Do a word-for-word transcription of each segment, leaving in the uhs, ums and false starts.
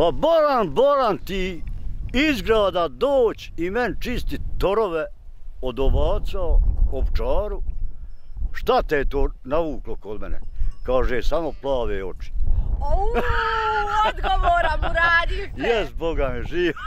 Pa boran, boran ti izgrada doć i men čisti torove od ovaca, ovčaru. Šta te je to navuklo kod mene? Kaže, samo plave oči. Uuu, odgovora mu radi. Jes, Boga me živa.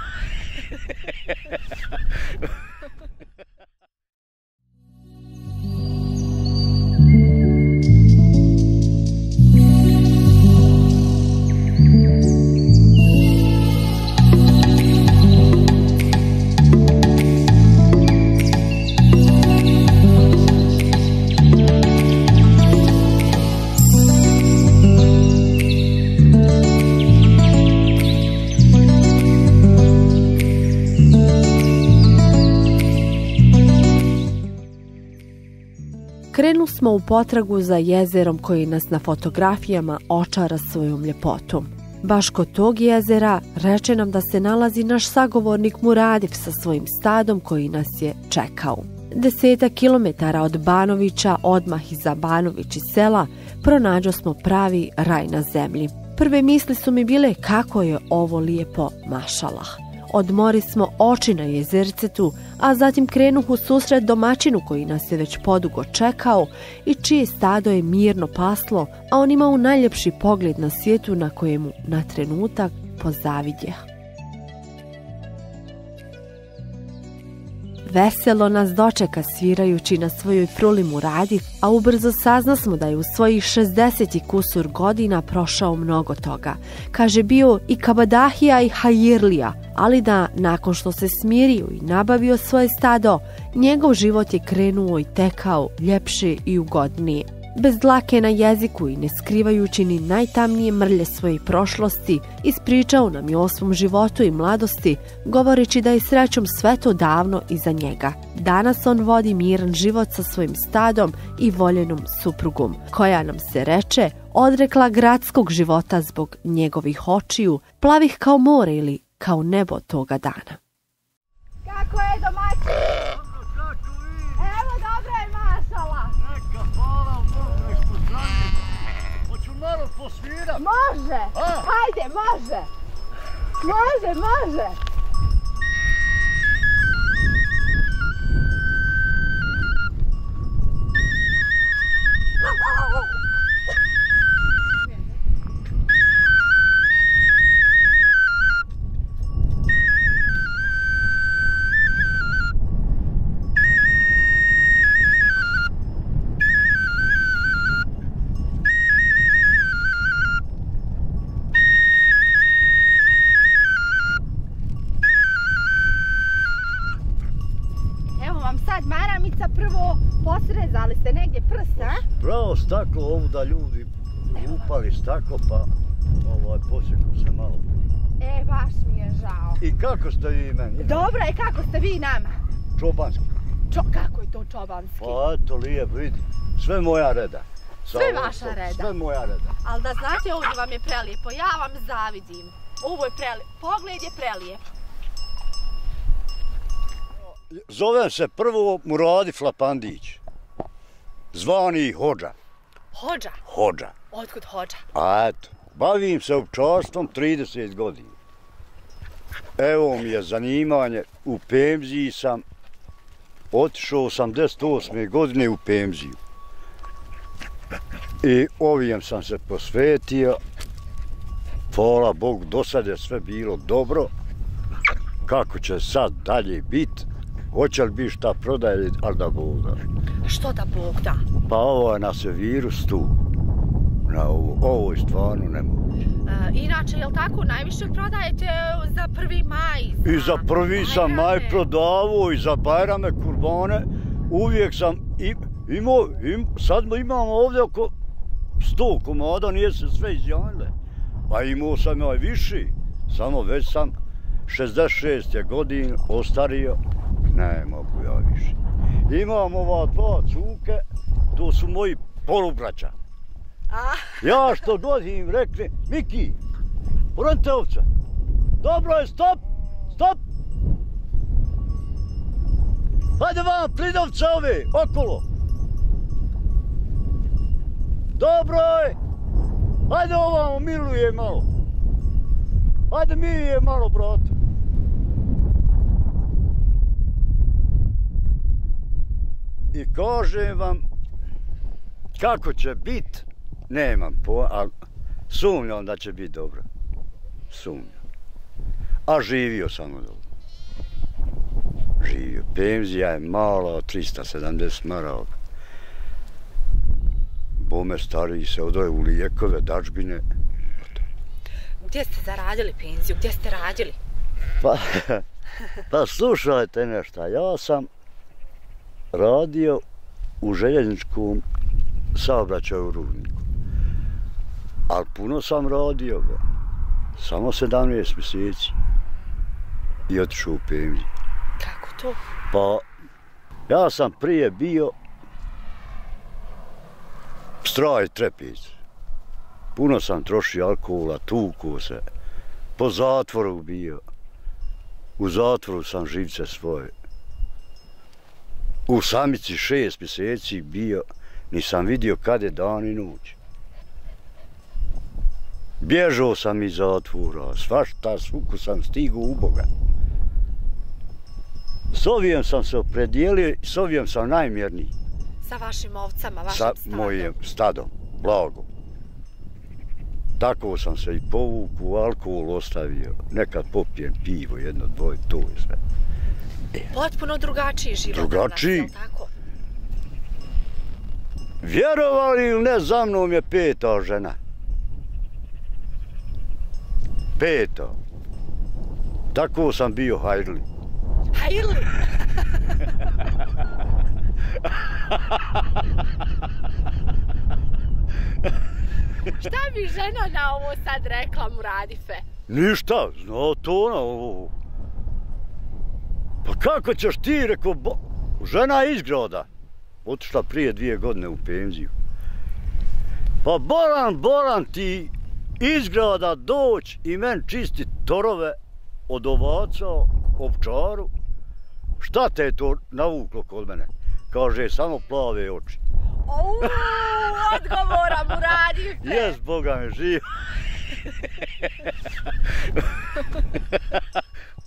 Krenu smo u potragu za jezerom koji nas na fotografijama očara svojom ljepotom. Baš kod tog jezera reče nam da se nalazi naš sagovornik Muradif sa svojim stadom koji nas je čekao. Deseta kilometara od Banovića, odmah iza Banovići sela, pronađo smo pravi raj na zemlji. Prve misli su mi bile kako je ovo lijepo, mašalah. Odmori smo oči na jezercetu, a zatim krenuh u susret domaćinu koji nas je već podugo čekao i čije stado je mirno paslo, a on imao najljepši pogled na svijetu na kojemu na trenutak pozavidjeh. Veselo nas dočeka svirajući na svojoj fruli Muradif, a ubrzo sazna smo da je u svojih šezdeset kusur godina prošao mnogo toga. Kaže, bio i kabadahija i hairlija, ali da, nakon što se smirio i nabavio svoje stado, njegov život je krenuo i tekao ljepše i ugodnije. Bez dlake na jeziku i ne skrivajući ni najtamnije mrlje svoje prošlosti, ispričao nam je o svom životu i mladosti, govoreći da je srećom sve to davno iza njega. Danas on vodi miran život sa svojim stadom i voljenom suprugom, koja nam se reče odrekla gradskog života zbog njegovih očiju, plavih kao more ili kao nebo toga dana. Kako je domaćin? Može! Hajde, može! Može, može! Posrezali ste negdje prsta? Pravo staklo ovu da ljudi upali staklo pa posjeku se malo. E, baš mi je žao. I kako ste vi meni? Dobro, i kako ste vi nama? Čobanski. Kako je to čobanski? Pa eto lijep, vidi. Sve moja reda. Sve vaša reda? Sve moja reda. Ali da znate, ovdje vam je prelijepo. Ja vam zavidim. Ovo je prelijepo. Pogled je prelijep. Zovem se prvo Muradif Lapandić, zvani Hođa. Hođa? Hođa. Otkud Hođa? A eto, bavim se ovčarstvom trideset godina. Evo mi je zanimanje, u penziji sam, otišao sam osamdeset osme godine u penziju. I ovijem sam se posvetio, hvala Bogu, do sad je sve bilo dobro, kako će sad dalje biti. Hoće li biti šta prodaje, ali da Bog da. Što da Bog da? Pa ovo je nas je virus tu. Na ovo, ovo je stvarno nemoguće. Inače, je li tako, najviše prodajete za prvi maj? I za prvi sam maj prodavao i za bajrame, kurbane. Uvijek sam imao, sad imamo ovdje oko sto komada, nije se sve izjanile. Pa imao sam joj viši, samo već sam šezdeset šeste godin ostario. Ne mogu ja više. Imam ova dva cuke, to su moji polubraća. Ja što god im rekli, Miki, vrnite ovce. Dobro je, stop, stop. Hajde vam, plidovce ove, okolo. Dobro je. Hajde ovamo, miluje malo. Ajde mi je malo, brate. I kažem vam, kako će biti, nemam pojma, ali sumnjam da će biti dobro. Sumnjam. A živio sam dobro. Živio. Penzija je mala, tristo sedamdeset maraka. Bome stariji se odoje u lijekove, dačbine. Gdje ste zaradili penziju? Gdje ste radili? Pa, pa slušajte nešto. Ja sam radio u željezničkom saobraćaju u Rudniku. Ali puno sam radio, bo. Samo sedamnaest mjeseci. I otišao u penziju. Kako to? Pa, ja sam prije bio straj trepic. Puno sam trošio alkohola, tukuo se. Po zatvoru bio. U zatvoru sam živce svoje. U samici šest mjeseci bio. Nisam vidio kad je dan i noć. Bježao sam iz zatvora. Svašta svuku sam stigao u Boga. S ovijem sam se opredijelio, s ovijem sam najmjerniji. Sa vašim ovcama, vašim stadom? Sa mojim stadom, blagom. Tako sam se i povuku, alkohol ostavio. Nekad popijem pivo, jedno, dvoje, to je sve. Potpuno drugačiji život. Drugačiji. Vjerovali ili ne, za mnom je peta žena. Peta. Tako sam bio hairli. Hairli? Šta bi žena na ovo sad rekla, Muradife? Ništa, znao to na ovo. Pa kako ćeš ti, rekao, žena je iz grada. Otišla prije dvije godine u penziju. Pa bolan, bolan ti iz grada doć i men čisti torove od ovaca, ovčaru. Šta te je to navuklo kod mene? Kaže, samo plave oči. Uuu, odgovora Muradife. Jes, Boga me živ.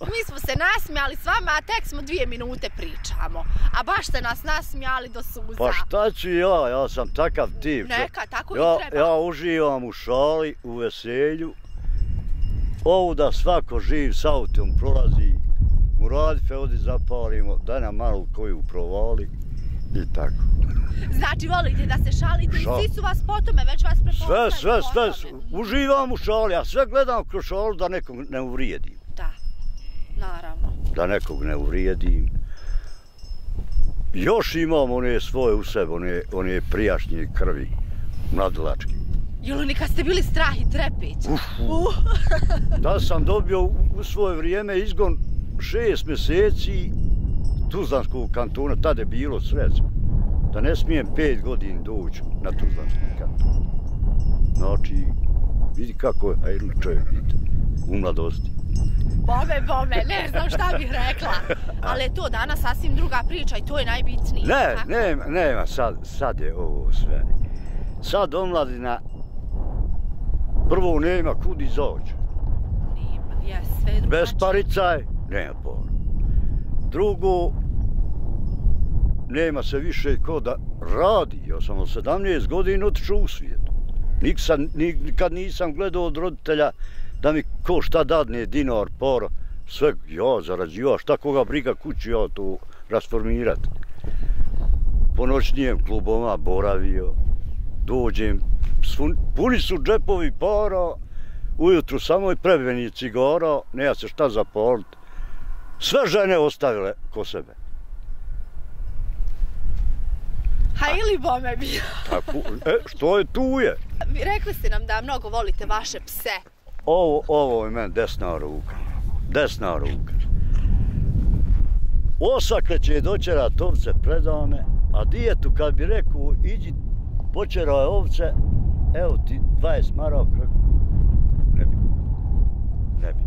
Mi smo se nasmijali s vama, a tek smo dvije minute pričamo. A baš ste nas nasmijali do suza. Pa šta ću ja, ja sam takav tip. Neka, tako i treba. Ja uživam u šali, u veselju. Ovda svako živ s autom prolazi. Muradife, ovdje zapalimo, daj nam malo koju provali. I tako. Znači, volite da se šalite i svi su vas potome, već vas prepoznaju. Sve, sve, sve, uživam u šali, a sve gledam kroz šalu da nekog ne uvrijedim. Da, naravno. Da nekog ne uvrijedim. Još imam one svoje u sebi, one prijašnje krvi, mladalačke. Jel' oni kad ste bili strah i trepić? Uff, da sam dobio u svoje vrijeme izgon šest mjeseci Tuzlanskog kantona, tada je bilo sve. Da ne smijem pet godin doći na Tuzlanskom kantonu. Znači, vidi kako je hairli čovjek u mladosti. Bome, bome, ne znam šta bih rekla. Ali je to danas sasvim druga priča i to je najbitnije. Ne, nema, sad je ovo sve. Sad omladina, prvo nema kud izaći. Nema, jes, sve drugače. Bez paricaj, nema pora. Drugo, nema se više ko da radi. Ja sam od sedamnaest godina otišao u svijet. Nikad nisam gledao od roditelja da mi ko šta dadne, dinar, para, sve ja zarađivaš, šta koga briga kuću, ja to rasformirati. Po noćnijem kluboma boravio, dođem, puni su džepovi para, ujutru samo i prebeni cigara, nema se šta zapaliti. Sve žene ostavile ko sebe. Hairli bome bio. Što je tu je? Rekli ste nam da mnogo volite vaše pse. Ovo je meni desna ruka. Desna ruka. Osakle će doćerat ovce predane, a dijetu kad bi rekao, iđi počeraj ovce, evo ti dvadeset maraka. Ne bi. Ne bi.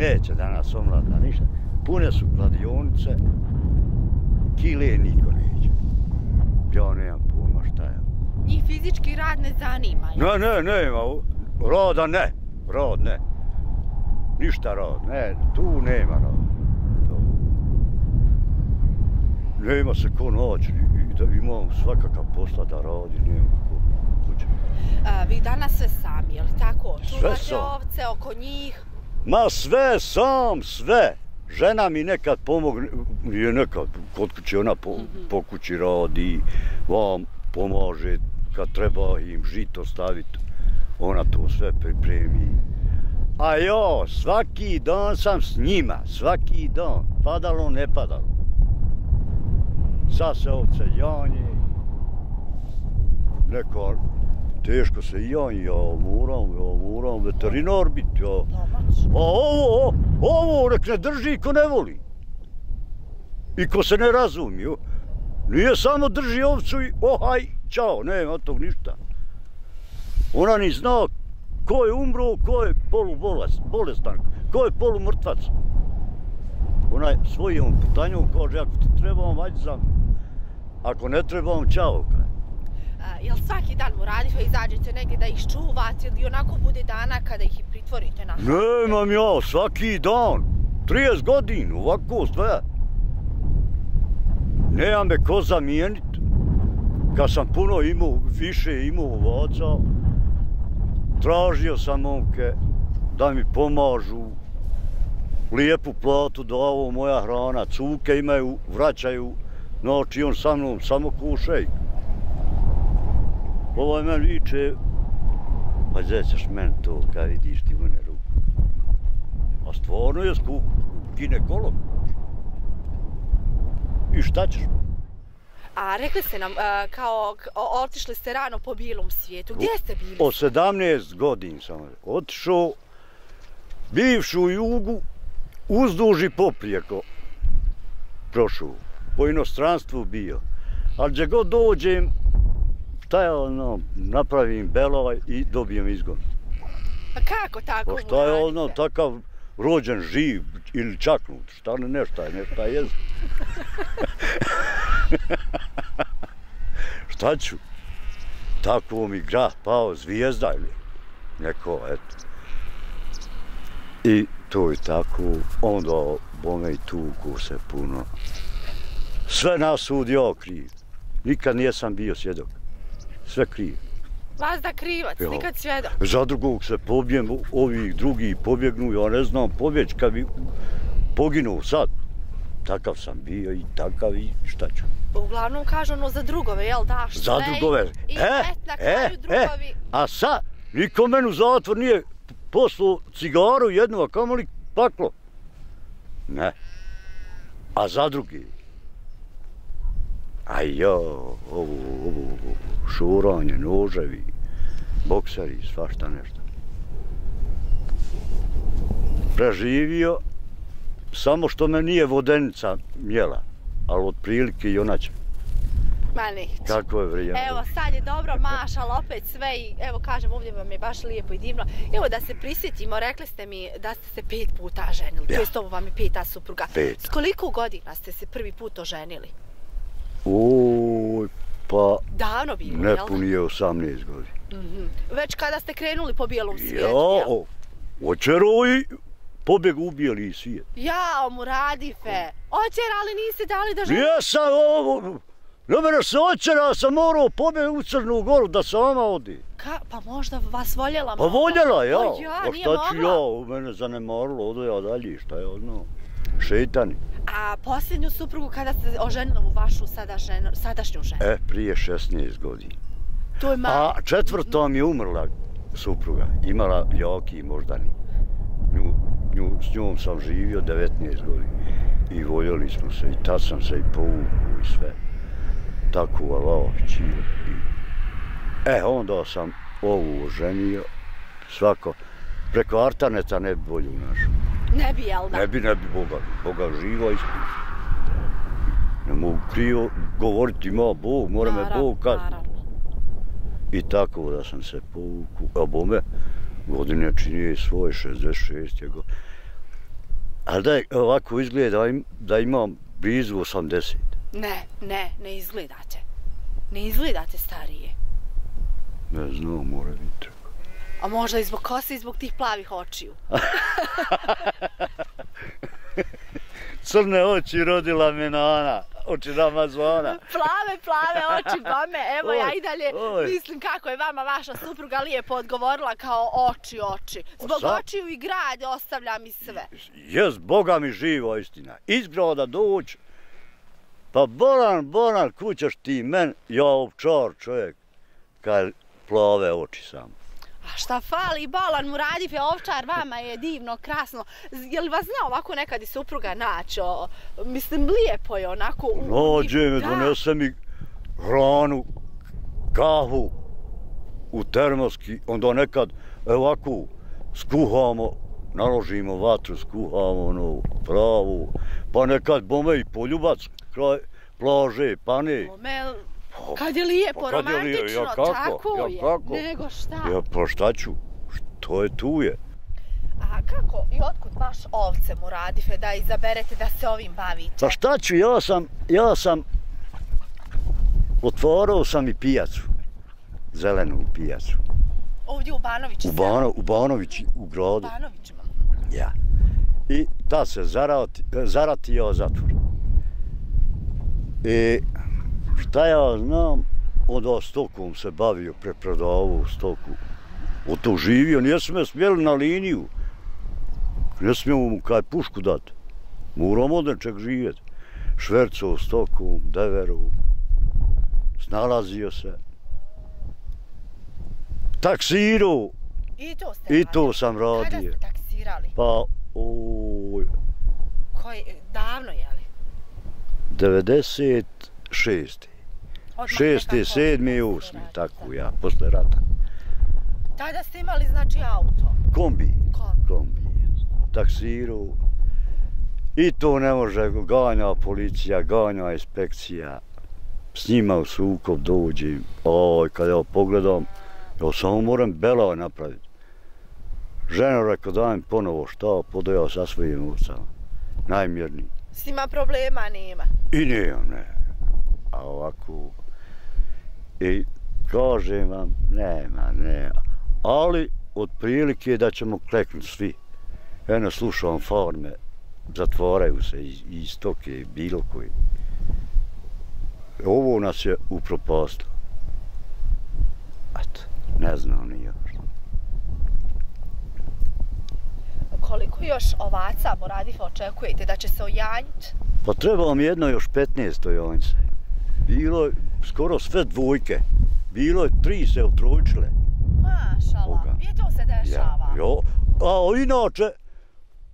Neće danas omladna ništa. Pune su kladionice, kile niko neće. Ja nemam pojma šta je. Njih fizički rad ne zanima? Ne, ne, nema. Rada ne. rod ne. Ništa rod, ne, tu nema rod. Nema se ko noć, imam svakakav posla da radi, nema ko kuće. Vi danas sve sami, je li tako? Čuvate ovce oko njih? Ma sve sam, sve. Žena mi nekad pomogne, je nekad kod kuće, ona po kući radi, vam pomože, kad treba im žito staviti, ona to sve pripremi. A jo, svaki dan sam s njima, svaki dan, padalo, ne padalo. Sad se ovce janje, neko, teško se janje, ja moram, ja moram veterinar biti, ja. A ovo, ovo nek ne drži ko ne voli. I ko se ne razumiju. Nije samo drži ovcu i ohaj, čao, nema od tog ništa. Ona ni zna ko je umro, ko je polubolestan, ko je polumrtvac. Ona svojom putanjom kaže, ako ti trebam, ajde za mnom. Ako ne trebam, čao. Jel svaki dan Muradife izađete negdje da ih čuvate ili onako bude dana kada ih pritvorite na hranu? Nemam ja, svaki dan, trideset godina, ovako sve. Nema me ko zamijenit. Kad sam puno imao, više imao ovaca, tražio sam momke da mi pomažu. Lijepu platu dao, moja hrana, cuke imaju, vraćaju, noći on sa mnom samo kušaj. Ovo je meni viče, pa zećaš meni to kad vidiš ti mene ruku. A stvarno je skup ginekolog. I šta ćeš? A rekli ste nam, kao otišli ste rano po bijelom svijetu, gdje ste bili? O sedamnaest godina sam otišao, bivšu jugu, uzduži poprijeko prošao, po inostranstvu bio. Ali gdje god dođem, šta je ono, napravim belova i dobijem izgon. Pa kako tako? Pa šta je ono, takav rođen, živ ili čaknut, šta ne, nešta je, nešta je. Šta ću? Tako mi grah pao, zvijezda ili neko, eto. I to je tako, onda bome i tuku se puno. Sve na sud ja kriv. Nikad nisam bio svjedok. Sve kriv. Vas da krivac, nikad svjedok. Za drugog se pobjem, ovi drugi pobjegnu, ja ne znam pobjeć kad bi poginuo sad. Takav sam bio i takav i šta ću. Uglavnom kažu ono za drugove, jel daš? Za drugove. I et na kraju drugovi. A sad, niko meni u zatvor nije poslu cigaru jednu, a kamoli paklo. Ne. A za drugi. A ja, ovo, ovo, šuranje, noževi, bokseri, svašta nešto. Preživio, samo što me nije vodenica mjela, ali otprilike i ona će. Ma neće. Kako je vrijeme. Evo sad je dobro, mašala opet sve i evo kažem ovdje vam je baš lijepo i divno. Evo da se prisjetimo, rekli ste mi da ste se pet puta ženili. Ja. S tobom vam je peta supruga. Pet. S koliko godina ste se prvi put oženili? Uj, pa... Davno bilo, jel? Nepuni je osamnaest godina. Mm-hmm. Već kada ste krenuli po bijelom svijetu, jel? Ja, očerovi... Pobjeg ubijeli i svijet. Jao, Muradife, očerali niste dali da želi? Jesam, ovo... Na mene se očerao, sam morao pobjeg u Crnu Goru da sama odi. Ka? Pa možda vas voljela mama? Pa voljela, jao. O ja, nije mogla. Pa šta ću ja, mene zanemarilo, odo ja dalje, šta je ono, šetani. A posljednju suprugu kada ste oženili u vašu sadašnju ženu? E, prije šesnaest godina. To je malo. A četvrtom je umrla supruga, imala jaki moždani. S njom sam živio devetnaest godina i voljeli smo se i tad sam se i povukao i sve. Tako valao, čilo. E, onda sam ovu oženio, svako, preko Artaneta ne bi bolju našao. Ne bi, jel da? Ne bi, ne bi, Boga, Boga živa iskuša. Ne mogu krivo govoriti, ima Bog, mora me Bog kazniti. I tako da sam se povukao, a bome, godine činio i svoje, šezdeset šeste godine. Ali da ovako izgleda da imam blizu osamdeset. Ne, ne, ne izgledate. Ne izgledate starije. Ne znam, mora biti. A možda i zbog kose i zbog tih plavih očiju. Crne oči rodila me na Ana, oči Ramazona. Plave, plave oči bome, evo ja i dalje mislim kako je vama vaša supruga lijepo odgovorila kao oči, oči. Zbog očiju i grad ostavljam i sve. Jes, Boga mi živa istina. Iz grada doć, pa Boran, Boran, kućaš ti men, ja ovčar čovjek, kaj plave oči samo. Šta fali, bolan Muradif je ovčar, vama je divno, krasno. Je li vas zna ovako nekad i supruga naći? Mislim, lijepo je onako. Nađe me, donese mi hranu, kahu u termoski, onda nekad ovako skuhamo, naložimo vatru, skuhamo ono pravu, pa nekad bome i poljubac kraj plaže, pa ne. Kad je lijepo, romantično, tako je, nego šta? Pa šta ću, što je tu je. A kako i otkud baš ovce, Muradife, da izaberete da se ovim bavite? Pa šta ću, ja sam, ja sam, otvorao sam i pijacu, zelenu pijacu. Ovdje u Banovići? U Banovići, u gradu. U Banovićima? Ja. I tad se zaratio zatvor. I... Šta ja znam, onda stokom se bavio, preprodavao stoku. Od to živio, nijesu me smjeli na liniju. Ne smijemo mu kaj pušku dati. Moram od nečeg živjeti. Švercao stokom, deverao. Snalazio se. Taksirao. I to ste radili? I to sam radio. Kada ste taksirali? Pa, oj... Koji, davno je li? devedeset... šesti. Šesti, sedmi i osmi, tako ja, posle rata. Tada ste imali, znači, auto? Kombi. Kombi. Taksiru. I to ne može, ganja policija, ganja inspekcija. S njima u sukob dođem. Oj, kada ja pogledam, ja samo moram belaj napraviti. Žena rekao da im ponovo šta, podojao sa svojim ovcama. Najmjerniji. S njima problema nema? I nema, ne. A ovako, i kažem vam, nema, nema, ali od prilike da ćemo kleknuti svi. Eno, slušam farme, zatvoraju se iz stoke, bilo koji. Ovo nas je upropastilo. Eto, ne znam ni još. Koliko još ovaca, Muradifa, očekujete da će se ojanjiti? Pa treba vam jedno još petnaest ojanjice. Bilo je skoro sve dvojke. Bilo je tri se utrojčile. Mašala, i to se dešava. Jo, a inače,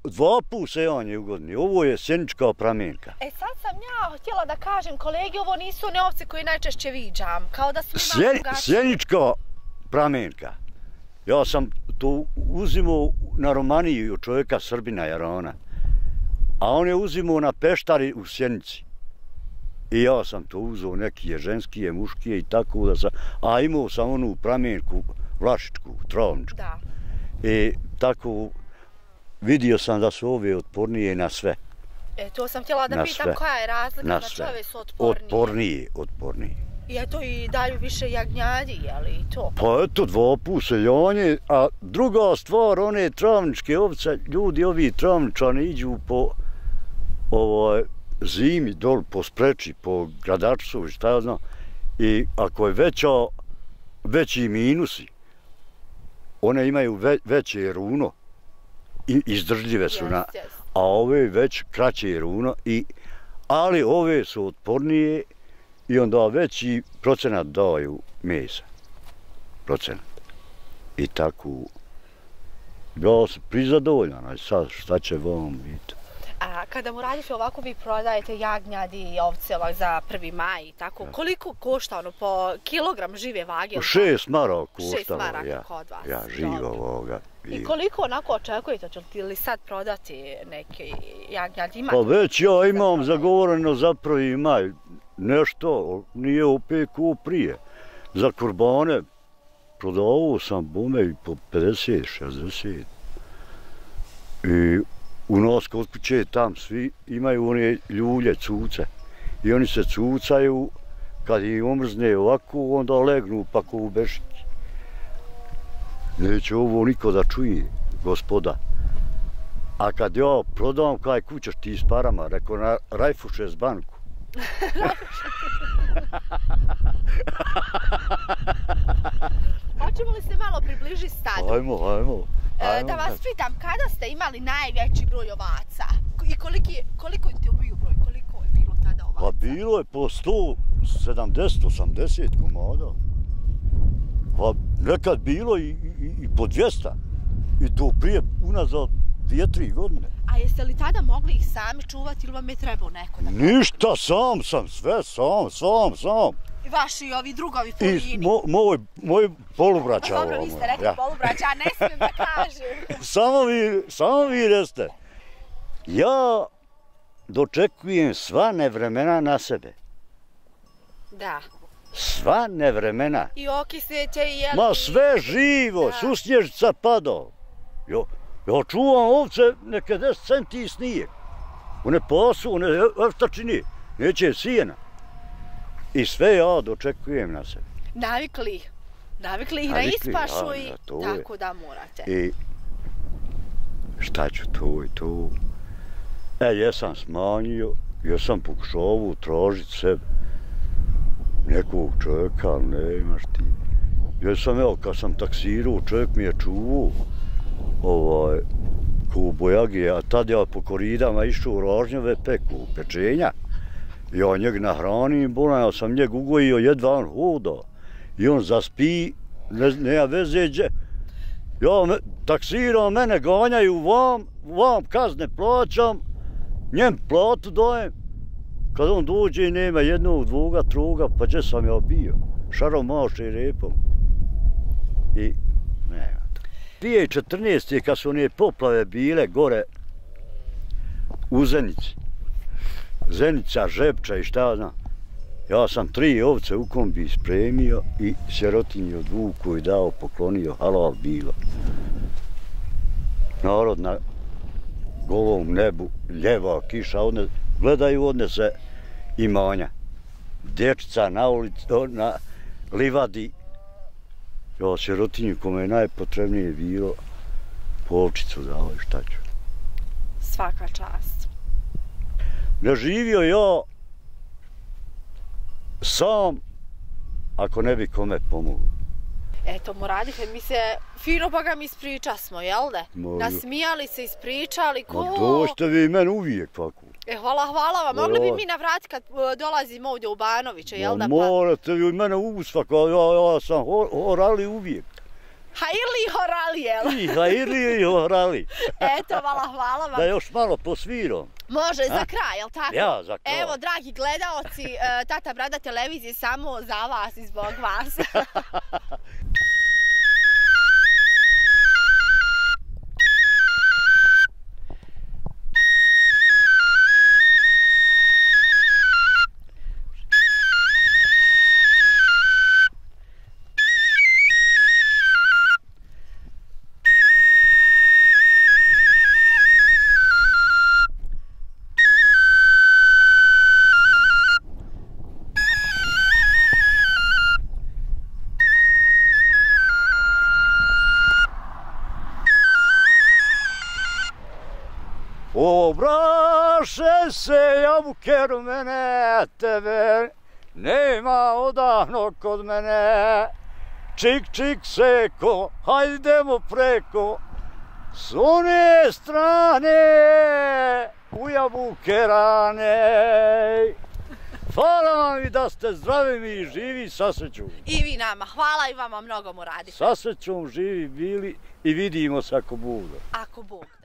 dva put sejanje u godini. Ovo je Sjenička pramenka. E sad sam ja htjela da kažem, kolegi, ovo nisu one ovce koje najčešće viđam. Kao da su imali drugačije. Sjenička pramenka. Ja sam to uzimao na Romaniji od čovjeka Srbina Jarona. A on je uzimao na Peštari u Sjenici. I ja sam to uzeo, neki je ženski, je muški je i tako da sam... A imao sam onu pramenku, Vlašičku, Travničku. Da. I tako vidio sam da su ove otpornije na sve. E, to sam htjela da pitam koja je razlika, znači ove su otpornije. Otpornije, otpornije. I eto i daju više jagnjadi, jel i to? Pa eto, dva puse janje, a druga stvar, one travničke ovce, ljudi, ovi travničani iđu po ovaj... zimi dol po Spreči, po Gradačcu, šta ja znam, i ako je veći minusi, one imaju veće runo i izdržljive su, a ove već kraće runo, ali ove su otpornije i onda veći procenat daju mesa, procenat, i tako, ja sam prizadovoljan, a sad šta će vam biti? A kada mu radite ovako, vi prodajete jagnjadi i ovce za prvi maj i tako. Koliko košta ono po kilogram žive vage? Šest maraka koštalo, ja, živa ovoga. I koliko onako očekujete, ćete li sad prodati neke jagnjadi? Pa već ja imam zagovoreno za prvi maj, nešto, nije opet ko prije. Za kurbane prodavao sam bome i po pedeset, šezdeset. I... U nas kod kuće tam svi imaju one ljulje, cuce. I oni se cucaju, kad ih omrzne ovako, onda legnu pa ko u bešići. Neće ovo niko da čuje, gospoda. A kad ja prodam, kaj kućaš ti s parama, rekao na rajfuše s banku. Hoćemo li se malo približi stadu? Ajmo, ajmo. Da vas pitam, kada ste imali najveći broj ovaca? I koliko je ti ubiju broj? Koliko je bilo tada ovaca? Pa bilo je po sto sedamdeset do osamdeset komada. Pa nekad bilo i po dvjesto. I to prije unazad dvije, tri godine. A jeste li tada mogli ih sami čuvati ili vam je trebao neko da pravi? Ništa, sam sam, sve sam, sam, sam. I vaši i ovi drugovi polijini. I moji polubraća. Dobro, vi ste rekli polubraća, a ne smijem da kažem. Samo vi reste. Ja dočekujem sva nevremena na sebe. Da. Sva nevremena. I okisneće i jeli. Ma sve živo, susnježica padao. Ja čuvam ovce neke deset centi snije. One pasu, one eftačini, neće sijena. I sve ja dočekujem na sebe. Navikli ih. Navikli ih na ispašu i tako da morate. I šta ću to i to. E, jesam smanjio, jesam pokušao tražit sebe. Nekog čovjeka, ali ne imaš ti. Jesam, evo, kad sam taksirao, čovjek mi je čuvao ovaj, ko bojagije, a tad ja po koridama išao u ražnjove peku, u pečenja. Ja njeg nahranim, bolan, ja sam njeg ugojio, jedva on hodao. I on zaspi, nema veze gdje. Ja taksiram, mene ganjaju vam, vam kazne plaćam, njem platu dajem. Kad on dođe, nema jednog, dvoga, troga, pa gdje sam ja bio? Šarom, mašom i repom. I nema to. dvije hiljade četrnaeste. kad su one poplave bile gore u Zenici, Zenica, Žepča i šta znam. Ja sam tri ovce u kombi spremio i sirotinju od vuku i dao, poklonio, halal bilo. Narod na golom nebu, ljeva kiša, odne, gledaju odnese imanja. Dječica na, ulici, na livadi. Ja sirotinju kome je najpotrebnije bilo, polčicu dao i šta ću. Svaka čast. Ne živio ja sam, ako ne bi kome pomogao. Eto, Muradif, mi se, fino pa ga mi ispriča smo, jel da? Nasmijali se, ispričali, ko? Ma došte vi meni uvijek tako. E, hvala, hvala vam. Mogli bi mi na vrat kad dolazimo ovdje u Banoviće, jel da? Ma morate vi mene usvaka, ja sam orali uvijek. Hairli i horali, jel? I hairli i horali. Eto, hvala, hvala vam. Da još malo posviram. Može, za kraj, jel tako? Ja, za kraj. Evo, dragi gledaoci, Tata Brada televizije samo za vas i zbog vas. Obraše se jabuke rumene, tebe nema odavno kod mene. Čik čik seko, hajdemo preko, s one strane u jabuke rane. Hvala vam i da ste zdravi i živi, sa srećom. I vi nama, hvala i vama mnogo mu radite. Sa srećom živi bili i vidimo se ako Bog da. Ako Bog da.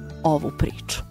ovu priču.